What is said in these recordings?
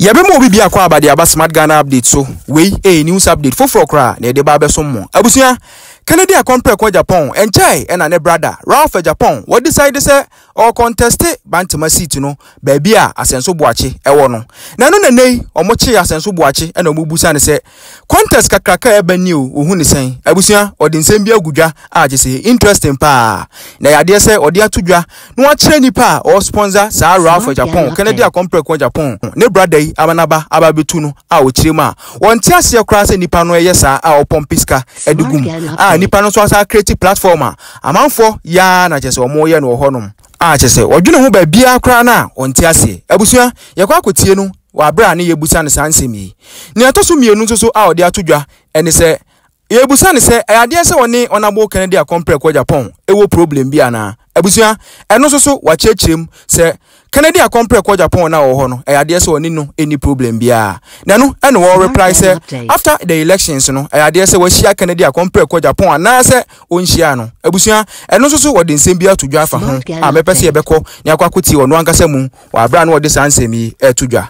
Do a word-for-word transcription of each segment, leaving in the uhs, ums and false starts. Yabemo bibi akwa abadi aba Smart Ghana update so we a news update foforo kra na de ba be so mo. Abusua Kennedy akompre kwa Japan enchai ena ne brother Ralph e Japan what decide say or contest bantima seat no baby a Asenso Boakye e wo no. Na no na nei omochi Asenso Boakye ena omubusa ne se contest kakraka e bani o ohu ne sen. Abusua odi nsem bi agudwa a je se interesting pa. Na yade se odi atudwa no a kire nipa or sponsor sa Ralph e Japan Kennedy akompre kwa Japan ne brother abanaba ababetu no a ochirema won ti ase akra se nipa no eye sa a opompiska edugum a nipa no so asa creative platformer amanfo ya na chese omoye no honum a chese odwene ho ba bia akra na won ti ase abusua yakwa akotie no wa bra na yebusa ne sansemi ne atoso mienu so so a ode atodwa ene se yebusa ne se ayade se woni onabo Kennedy akompre kwa Japan ewo problem bia na abusua eno so so wa chechirem se Kennedy akompre kwa Japan na wo no eyade se oni no any problem bia na no e no reply say after the elections no eyade se wa shia Kennedy akompre kwa Japan na se onhia no abusua eno so so wode nsem bia tudwa afa ho a mepese ye beko ni akwa koti wo no ankasa mu wa abra no wode sansemi e tudwa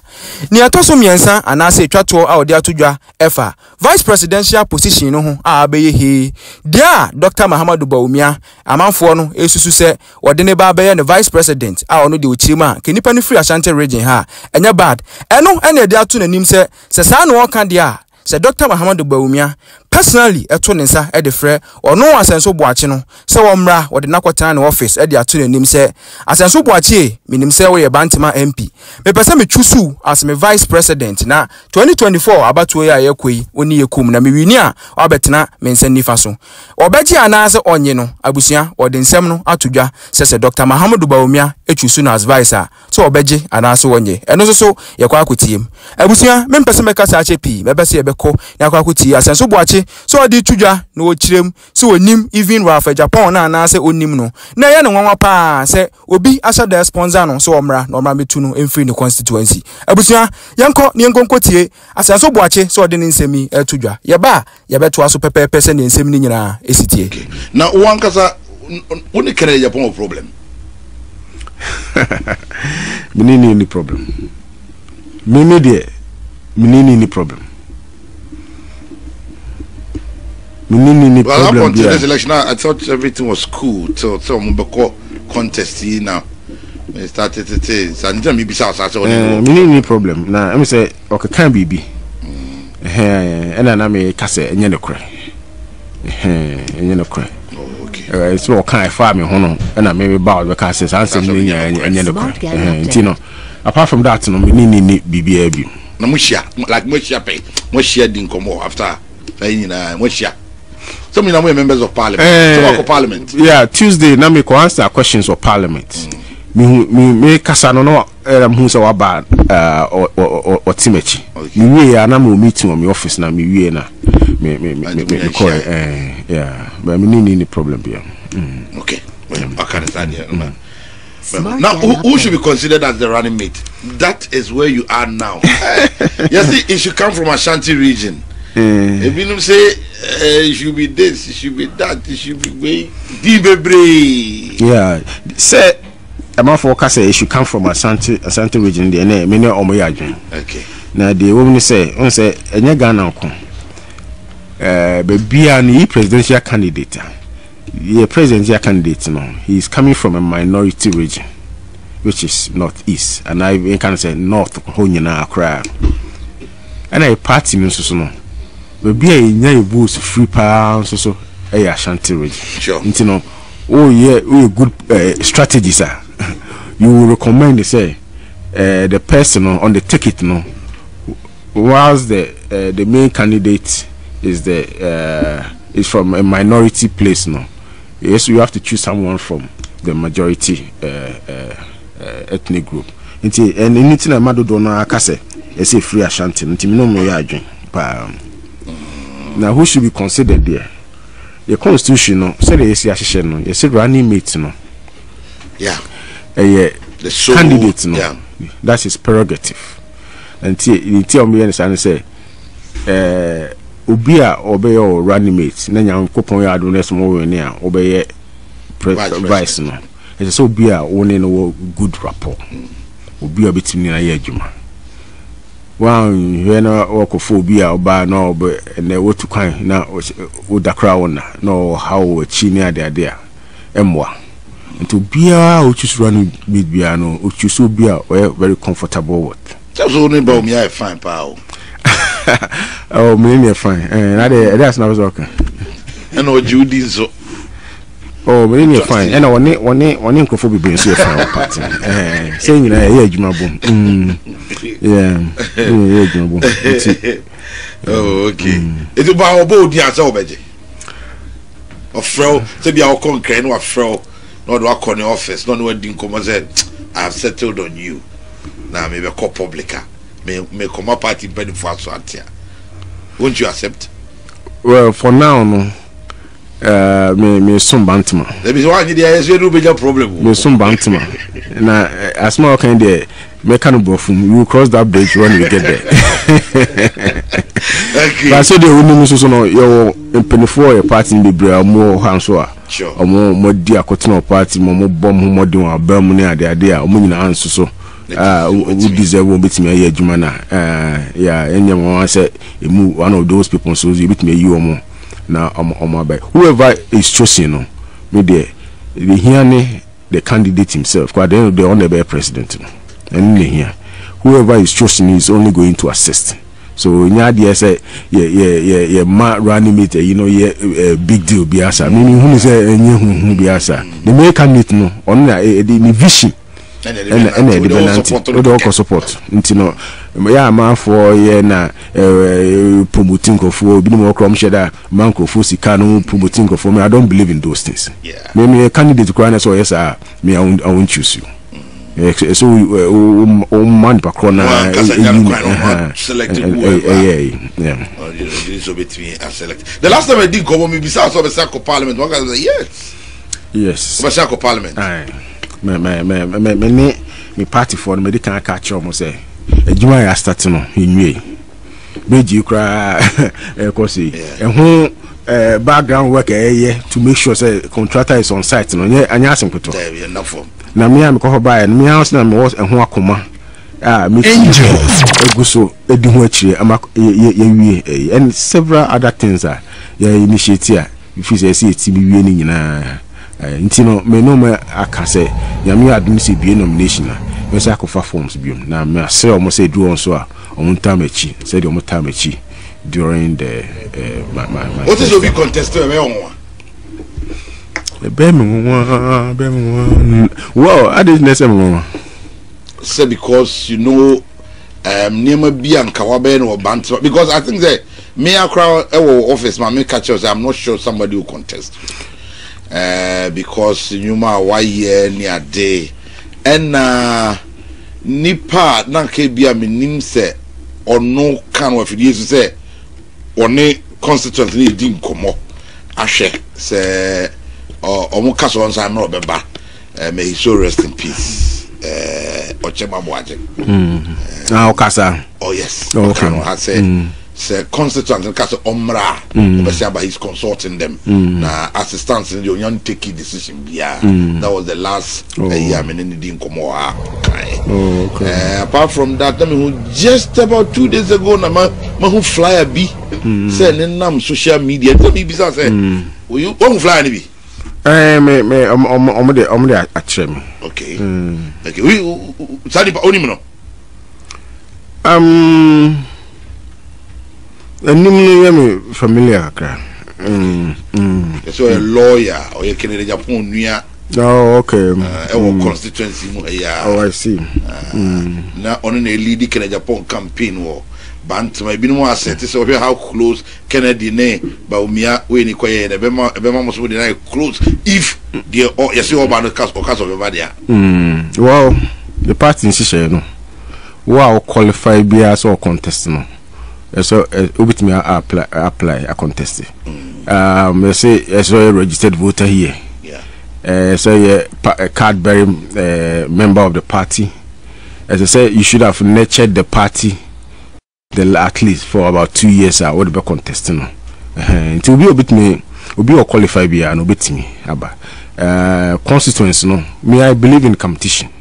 ni atoso miensa ana se twato a wode atudwa efa vice presidential position no ho a abeye he dia Doctor Mahamudu Bawumia amanfo no esusu se wode ne ba abeye ne vice president a ono de ochirima kenipa ni free Ashanti region ha enya bad eno ene de ato nanim se se saa no kan de a se Doctor Mahamudu Bawumia personally eto ne nsa e de frɛ ɔno Asenso Boakye no se wo mra wo de nakɔtan ne office e de ato nanim se Asenso Boakye minim se wo ye bantima M P me pese me twusu as me vice president na twenty twenty-four abato ye ayekoi oni ye kum na me wini a obetena me nsa nifa so obagye anaase onye no abusua wo de nsɛm no atodwa se se Doctor Mahamudu Bawumia etwusu na as vice a so obagye anaase onye eno so so ye kwa akotiem abusua me pese me kasa achepi me pese ye beko na kwa akotie Asenso Boakye so adi tudwa no ochirem se onim even Ralph Japan na na se onim no na ye no nwa pa se obi asada sponsor no so omra no omra metu no emfiri no constituency abusua yenko ne yenko nkotie Asenso Boakye so odi nsemi atudwa ye ba ye beto aso pepepe se ne nsemi ni nyina esitie na wankasa woni Kennedy Japan problem menini ni problem mimi de menini ni problem Well, up until yeah. this election, I thought everything was cool. So, so I'm going contesting now. I started to say, so I'm going to be south. I said, I'm going problem. Now, I'm say, okay, can be be. And then I'm going to say, I'm going to cry. I'm going to cry. Okay. It's not kind of farming, and I may be bowed because I'm saying, I'm going to cry. Apart from that, I'm going to be be. Like, Mushia pay. Mushia didn't come more after. Mushia. So we are members of parliament. Uh, so parliament. Yeah, Tuesday. Now we can answer questions of parliament. Me, me, me. Kasano no. I'm who's our bad. Uh, or, or, or, Timachi. Me, we are now meeting on my office. Now me, we na. Me, me, me, me, me. Call. Yeah, but me, me, me. Problem here. Okay. I can understand here. Now, who, who should be considered as the running mate? That is where you are now. You see, it should come from Ashanti region. If you say. Uh, it should be this, it should be that, it should be way deep. Yeah, say, I'm not forecasting it should come from Ashanti, Ashanti region. The name, many are okay. Now, the woman say, on say, and you're Ghana, uh, but be an presidential candidate. The presidential candidate, no, he is coming from a minority region, which is northeast, and I can say north, Honyana, Accra, and I party, Mister No. But be a new boost free pounds or so. Hey, Ashanti region. Sure. You know, oh, yeah, oh, good uh, strategy, sir. You will recommend, say, uh, the person on the ticket, no, whilst the uh, the main candidate is the uh, is from a minority place, no. Yes, you have to choose someone from the majority uh, uh, uh, ethnic group. And anything I do not say, it's a free Ashanti. No more now who should be considered there? The constitution, no, said the A C S, no, you said running mate, no, yeah, uh, yeah. The so, candidate, no, yeah. That's his prerogative. And he tell me and say, uh, Ubia obey or running mate, then you coupon your donors more near obey vice, no, it's so be a only no good rapport. Ubia between a year, Juma. one when I walk phobia by no, but and they were to kind now with the crown. No, how chimia they are there, and one and to be out, which is running with piano, which you so be out very comfortable with. That's only about me. I find power. Oh, me, I find, and that's not okay. And what you did so. Oh, but then you're fine. And I want it, one eight, one in Kofobi being so far apart. Saying, yeah, yeah, oh, okay. It's about both yards over. Or fro, to be our concrete, or fro, not work on the office, not what didn't come as I have settled on you. Now, maybe a call publica may come up at the for us. Won't you accept? Well, for now, no. Uh, me me some bantima. There is one idea. There is no bigger problem. Me some bantima. Na as my kind there, me can't go from. You cross that bridge when we get there. Okay. But so the women so so no. You impenifo your party in the bread more handswa. Sure. Omo mo di akotino party mo mo bomb mo di wa bomb mo ni ade ade a omo ni na hands so. Ah, we deserve we bit me here juma na. Ah, yeah. Any one say emu one of those people so you bit me you omo. Now I'm on my back. Whoever is chosen, no, me there, the here the candidate himself. Because then they only be president, and here, whoever is chosen is only going to assist. So yeah, yeah, yeah, yeah, yeah, man running mate, you know, yeah, big deal biasa. Meaning who is a new who biasa? The main candidate no, only the vision. And the dependent, we do all support. You know, yeah, man for yeah na promoting kofu, bini mo krom sheda man kofu si kanu promoting kofu. Me, I don't believe in those things. Yeah. Me me candidate kwa nso yes ah me I won't I won't choose you. So um um man pa kron na selected whoever. Yeah yeah. Oh, you so between and select. The last time I did go, me bisa so bisa ko parliament. One guy say yes. Yes. Bisa ko parliament. Aye. Me me me me me me party for me. They can't catch up. I say, "Juma is starting on in May. But you cry, because and who background work here to make sure say contractor is on site. No, yeah, and you ask him to talk. Now me I'm going to buy and me house now me was and who akuma. Ah, me angels. Eguso, Edinwachi, Amak, yeah, yeah, and several other things are yeah initiated. If you say it's to be winning na. Ntino me no me akase ya me admisi bi nomination na me say akofa forms bi na me say omo say do on so a omo tamachi say omo tamachi during the my my what is obi contest we on the be me won be me won well I didn't say me say because you know um name bi an kawabe no bantu because I think that me akra e office ma me catch us I'm not sure somebody will contest. Uh, because you know why year near day and uh nipa na kebia minim se ono kan wa fidi yesu se one constituent ni di nkomo ahwe se omo kaso onsa na obeba may he so rest in peace eh ochema boaje mm na okasa oh yes okay I said say constituent and cast omra but he's consulting them mm. Now assistance in the union taking decision yeah mm. That was the last oh. uh, year I mean anything come oh, okay. Uh, apart from that I mean just about two days ago na man who flyer be say name social media tell me business say you won't fly any be eh me me I'm I'm I'm there I'm there actually me okay mm. Okay we sorry but only no um I'm familiar. Mm, mm, so a lawyer or a Kennedy Japan. Oh, okay. Uh, mm. Constituency. Yeah. Oh, I see. Now on a leading Kennedy Japan campaign war. Bant my been more set is over how close Kennedy ne Bawumia when he quiet. Everyone must deny close if they are yes, you are about the cast or cast of Vadia. Hmm. Well, the party institution. No. Wow, qualified bias or contestant. So obit me apply apply a contest. Um, I say as a registered voter here. Yeah. So yeah, a card-bearing member of the party. As I say, you should have nurtured the party, the at least for about two years. I would be contesting. It will be obit me. Will be a qualified be and obit me. Aba constituency no. Me I believe in competition.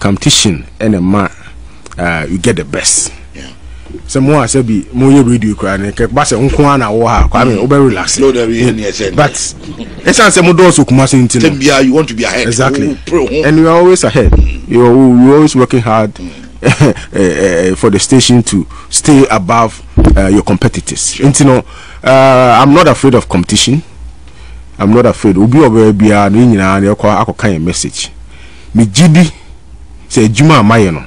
Competition and a man, you get the best. Someone said be more radio crying, Bass and Kuana or her, coming over relaxed. But it sounds a model so commercial. You want to be ahead, exactly. And you are always ahead, you're always working hard for the station to stay above uh, your competitors. And you know, uh, I'm not afraid of competition, I'm not afraid. Obi will be a ring and your call a message. Me G D say Juma Mayano.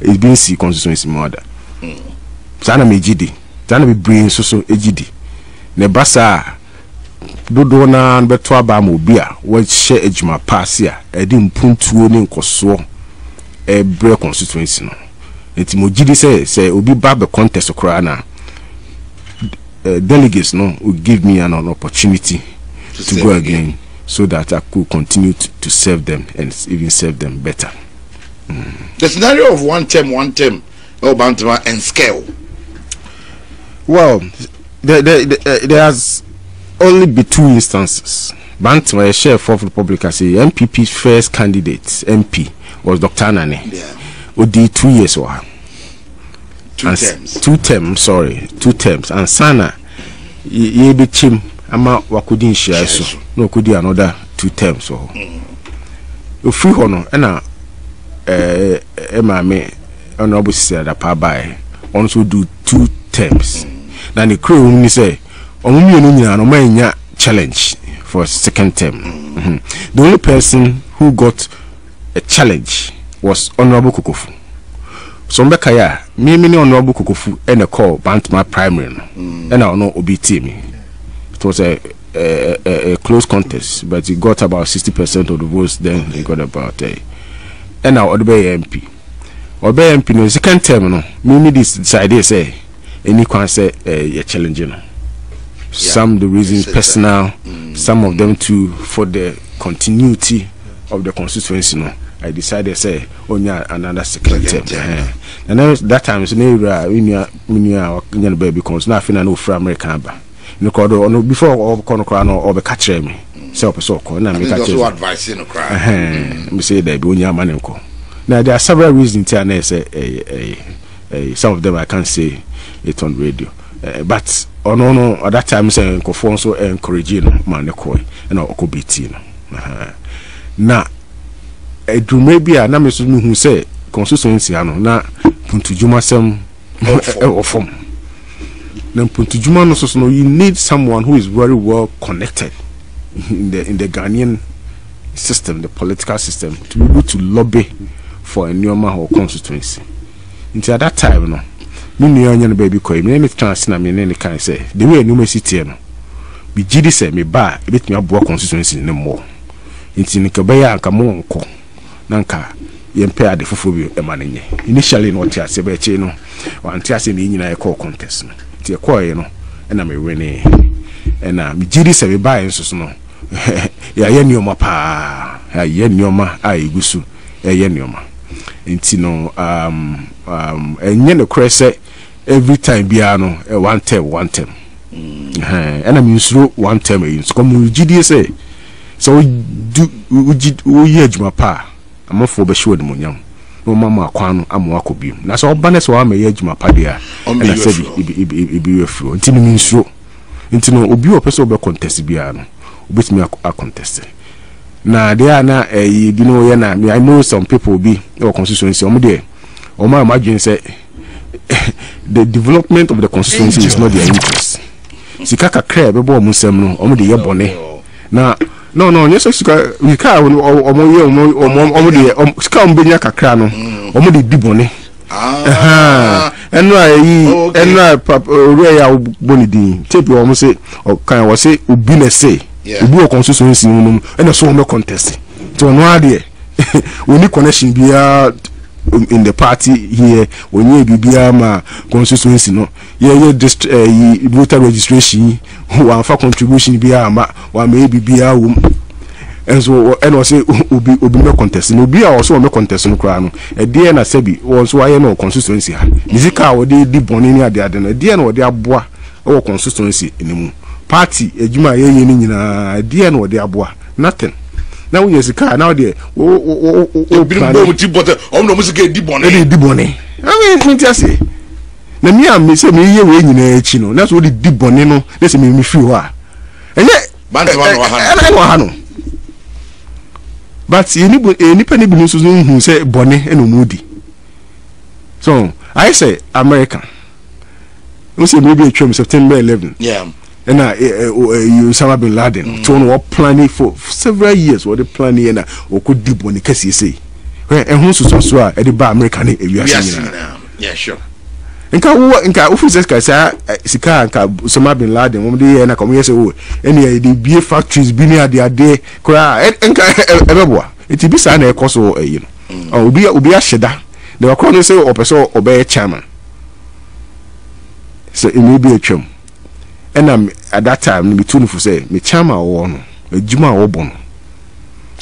It's been see constituency mother. Sana me G D. Sana be brain so so G D. Nebasa do dona and betwa bamobia. What share a Juma passia. A dim puntuo name coso a break constituency. It's Mojidi say, say, will be bab a contest of Krana. Uh, delegates no will give me an, an opportunity to, to go again, again so that I could continue to, to serve them and even serve them better. Mm. The scenario of one term, one term, oh, Bantama and scale. Well, there, there, there, there has only be two instances. Bantama, a share for the public, as the M P P's first candidate, M P, was Doctor Anane. Yeah. Who did two years or her. Two and terms. Two terms, sorry, two terms. And Sana, ye be chim, ama wakudin shiaso. No, could be another two terms. So, if free honor, and I, eh, Emma me, honorable sister, that par by, also do two terms. Then the crew, only say, only an omania challenge for second term. Mm-hmm. The only person who got a challenge was Honorable Kukufu. So Mbekaya, me mini Honorable Kukufu and a call Bantama primary and I don't know O B T me. It was a, a, a, a close contest, but he got about sixty percent of the votes, then he got about a and now Odebe M P. Odebe M P no second term no. Me this side say any can say a challenging. Some the reasons personal, some of them too for the continuity of the constituency no. I decided say only another second term. Yeah. And then that time so never we near we baby comes na fina no from America ba. No kodo no before or kono kono no or be catch me. Say person call na me catch. Just advice no cry. Eh eh. Me say that be only man ko. Now there are several reasons here na say eh eh some of them I can't say it on radio. Uh, but on oh, no, no at that time say ko phone so encouraging man ko. And o ko beti no. Na I do maybe I am who say consistency. I know now Puntujuma some or form. Then Puntujuma no so no. You need someone who is very well connected in the in the Ghanaian system, the political system, to be able to lobby for a new man or constituency. Until that time, no, me new baby boy, me me trans na me me can say the way new me city no. Be G D say me ba, e bet me abo constituency no more. Inti nikebeya akamon ko. Nanka yempe ade fufubi emanenye initially no tia se be che no wantia se ni nyina e call contest no tie call ye no e na me wene e na me jiri se be buy nso no ya ye nioma pa ya ye nioma ai gusu e ye nioma nti no um um enye no krese every time bia no e one term one term eh e na me nsuro one term e nso komo jidi se so do u ye juma pa I'm for the show, no mamma, quan, I'm walkabim. That's all banners, so I may edge my padia. And I said, it be a flow. Until means so. Until no, be a person of a contest, Biano, which me a contest. Now, there are now, you know, I know some people be or constituency on there. Or my imagine say the development of the constituency is not their interest. Sikaka crab, a bomb, Muslim, or the Yabone. Now, no, no, yes, we can't. We can't. We can't. In the party here when you B B M constituency no yeah you just voter registration one for contribution B B M one may B B M and so and I say obi obi no contest no be also no contest no kra no e dey na sabi also why no constituency ha musical we dey di boni ni ade ade no dey na we dey aboa our constituency enimu party ejuma ye ye ni nyina dey na we dey aboa nothing. Now we use the car. Now there, oh oh oh oh oh. We don't go with cheap butter. I'm not going to get deep money. Deep money. I mean, what you say? na mi am say me ye we nyina achi no na so di di bone no na say me me fi ho a enye bantu wa no ha no but eni bo eni pani bi no so hu say bone e no mu di so I say America we say maybe twem September eleventh yeah and uh, uh, uh, you Osama bin Laden mm. to what planning for several years what the planning and or could do when the case you say where and who's so so at the bar American if you are yeah sure and can what and can office guys sika and Osama bin Laden when they and come here say oh any the beer factories be near their day cry and can everyone it be sign a course or you know or be be a sheda they were calling say or person obey chairman so it may be a chum. And I'm at that time, me too, for say, me chama or no, a juma or bono.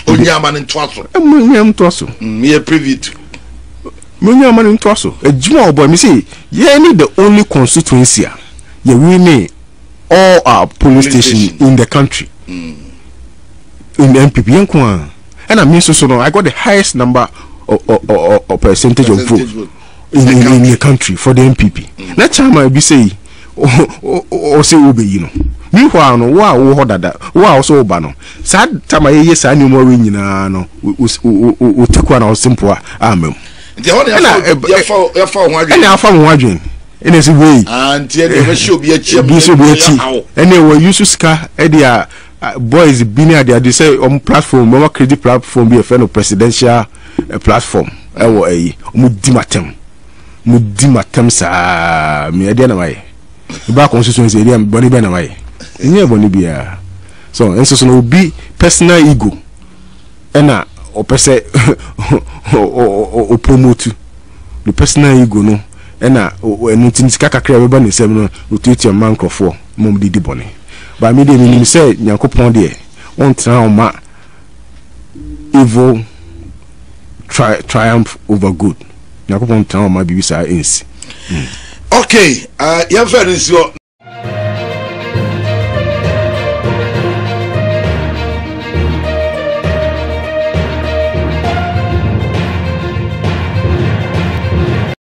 Only a man in Twasso, a million Twasso, mere privy to Munya man in Twasso, a juma or boy, me say, ye need the only constituency, ye win all our police station in the country. Mm. In the M P P, and I mean, so no, I got the highest number or, or, or, or percentage, percentage of vote in the, in, country. In the country for the M P P. Mm. That time I be say. Or say Ubi, you know. Meanwhile, no, wow, that wow, so bano. Sad time I hear San Morino, who took one or simple arm. The only and I found waging in his way, and there should be a chip, and they were used to scar Edia boys being at the say on platform, more credit platform be a fellow presidential platform. I were a mudimatem mudimatem, sir, me identify. Back constituency area boni be na why enya boni bia so enso so no be personal ego na o pese o promote the personal ego no na enu tin sika kakra we ba ni sem no rotate man crofo mom di di boni ba me dey me say yakopon dey won tran o ma evil tri triumph over good yakopon tran o ma bi bi say ens. Okay, uh, you have heard this.